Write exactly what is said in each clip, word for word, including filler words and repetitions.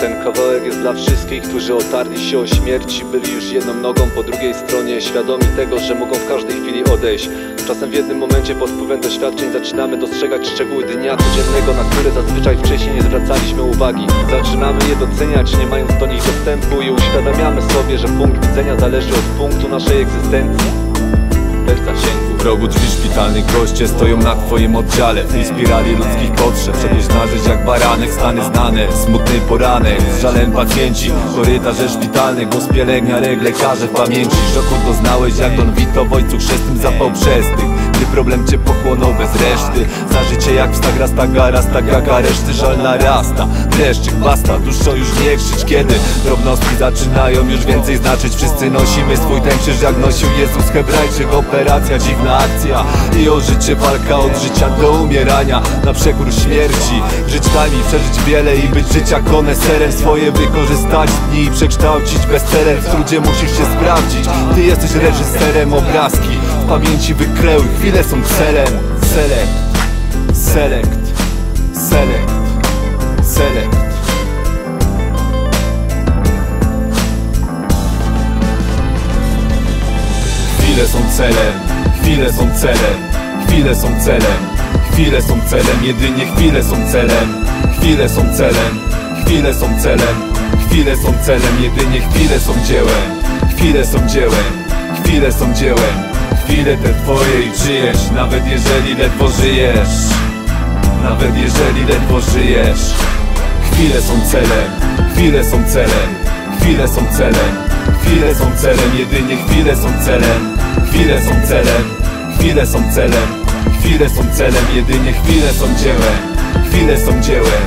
Ten kawałek jest dla wszystkich, którzy otarli się o śmierć i byli już jedną nogą po drugiej stronie, świadomi tego, że mogą w każdej chwili odejść. Czasem w jednym momencie pod wpływem doświadczeń zaczynamy dostrzegać szczegóły dnia codziennego, na które zazwyczaj wcześniej nie zwracaliśmy uwagi. Zaczynamy je doceniać, nie mając do nich dostępu, i uświadamiamy sobie, że punkt widzenia zależy od punktu naszej egzystencji. Bez zasięgu. W rogu drzwi szpitalnych goście stoją na twoim oddziale, w tej spirali ludzkich potrzeb. Przebiesz na rzeź jak baranek, stany znane, smutny poranek, z żalem pacjenci, korytarze szpitalne, głos pielęgniarek, lekarze w pamięci. Szoku doznałeś jak Don Vito w Ojcu Chrzestnym zapał przez tych, gdy problem cię pochłonął bez reszty. Za życie jak wstach rasta gara, tak gaga reszty, żal narasta, dreszczyk basta, duszo już nie krzycz. Kiedy drobnostki zaczynają już więcej znaczyć, wszyscy nosimy swój ten krzyż jak nosił Jezus Hebrajczyk. Operacja dziwna akcja i o życie walka, od życia do umierania, na przekór śmierci. Żyć tami, przeżyć wiele i być życia koneserem, swoje wykorzystać dni i przekształcić bezcelem. W trudzie musisz się sprawdzić, ty jesteś reżyserem obrazki, w pamięci wykreuj, chwile są celem. Select, select, select, select. Chwile są celem. Chwile są celem, chwile są celem, chwile są celem, jedynie chwile są celem, chwile są celem, chwile są celem, chwile są celem, jedynie chwile są dziełem, chwile są dziełem, chwile są dziełem, chwile te twoje i czyjeś, nawet jeżeli ledwo żyjesz, nawet jeżeli ledwo żyjesz. Chwile są celem, chwile są celem, chwile są celem, chwile są celem, jedynie chwile są celem. Chwile są celem, chwile są celem, chwile są celem, jedynie chwile są dziełem, chwile są dziełem,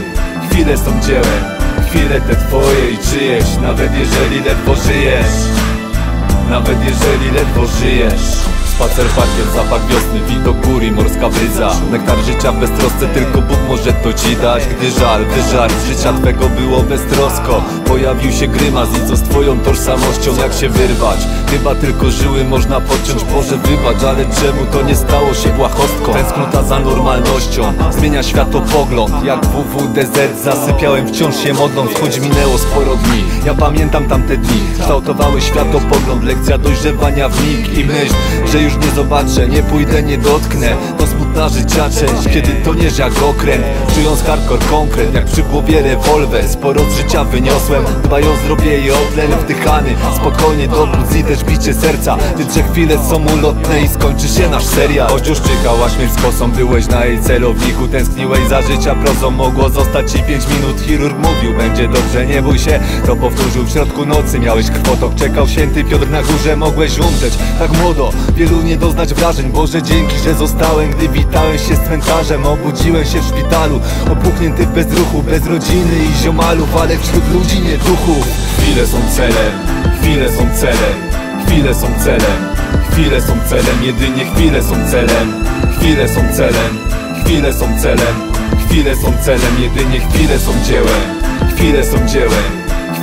chwile są dziełem, chwile te twoje i czyjeś, nawet jeżeli ledwo żyjesz, nawet jeżeli ledwo żyjesz. Spacer parkiem, zapach wiosny, widok gór i morska bryza, nektar życia w beztrosce, tylko Bóg może to ci dać. Gdy żal, wyżar życia twego było beztrosko, pojawił się grymas i co z twoją tożsamością, jak się wyrwać? Chyba tylko żyły można podciąć, Boże wybacz, ale czemu to nie stało się błahostką? Tęsknota za normalnością zmienia światopogląd, jak W W D Z zasypiałem wciąż się modląc, choć minęło sporo dni. Ja pamiętam tamte dni, kształtowały światopogląd, lekcja dojrzewania w mig i myśl, że już Już nie zobaczę, nie pójdę, nie dotknę. To smutna życia część, kiedy toniesz jak okręt, czując hardcore konkret, jak przy głowie rewolwer. Sporo z życia wyniosłem, dbaj o zdrowie i o tlen wdychany. Spokojnie do płuc i też bicie serca, ty trzy chwile są ulotne i skończy się nasz serial. Choć już czekała śmierć z kosą, byłeś na jej celowniku, tęskniłeś za życia prozą, mogło zostać ci pięć minut. Chirurg mówił, będzie dobrze, nie bój się, to powtórzył w środku nocy. Miałeś krwotok, czekał święty Piotr na górze, mogłeś umrzeć tak młodo, wielu nie doznać wrażeń. Boże dzięki, że zostałem, gdy witałem się z cmentarzem. Obudziłem się w szpitalu, opuchnięty bez ruchu, bez rodziny i ziomalów, ale wśród ludzi nie duchów. Chwile są celem, chwile są celem, chwile są celem, chwile są celem, jedynie chwile są celem, chwile są celem, chwile są celem, chwile są celem, jedynie chwile są dziełem, chwile są dziełem,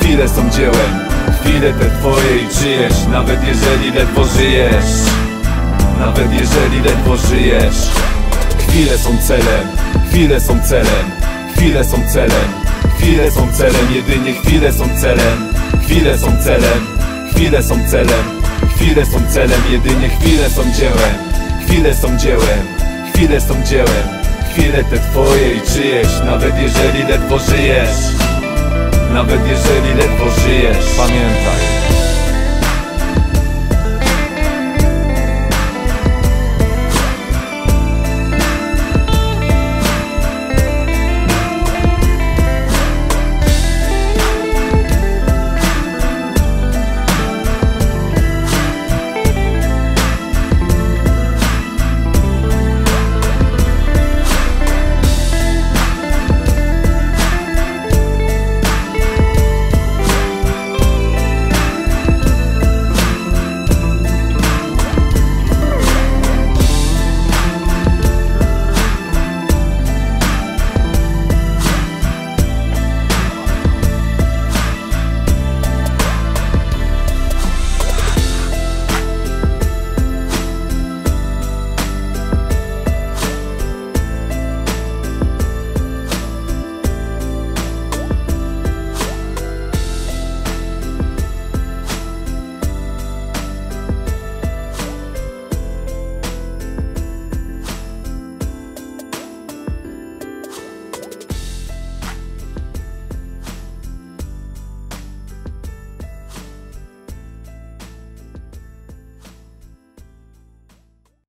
chwile są dziełem, chwile te twoje i czyjeś, nawet jeżeli ledwo żyjesz, nawet jeżeli ledwo żyjesz. Chwile są celem, chwile są celem, chwile są celem, chwile są celem, jedynie chwile są celem, chwile są celem, chwile są celem, chwile są celem, jedynie chwile są dziełem, chwile są dziełem, chwile są dziełem, chwile te twoje i czyjeś, nawet jeżeli ledwo żyjesz, nawet jeżeli ledwo żyjesz. Pamiętaj.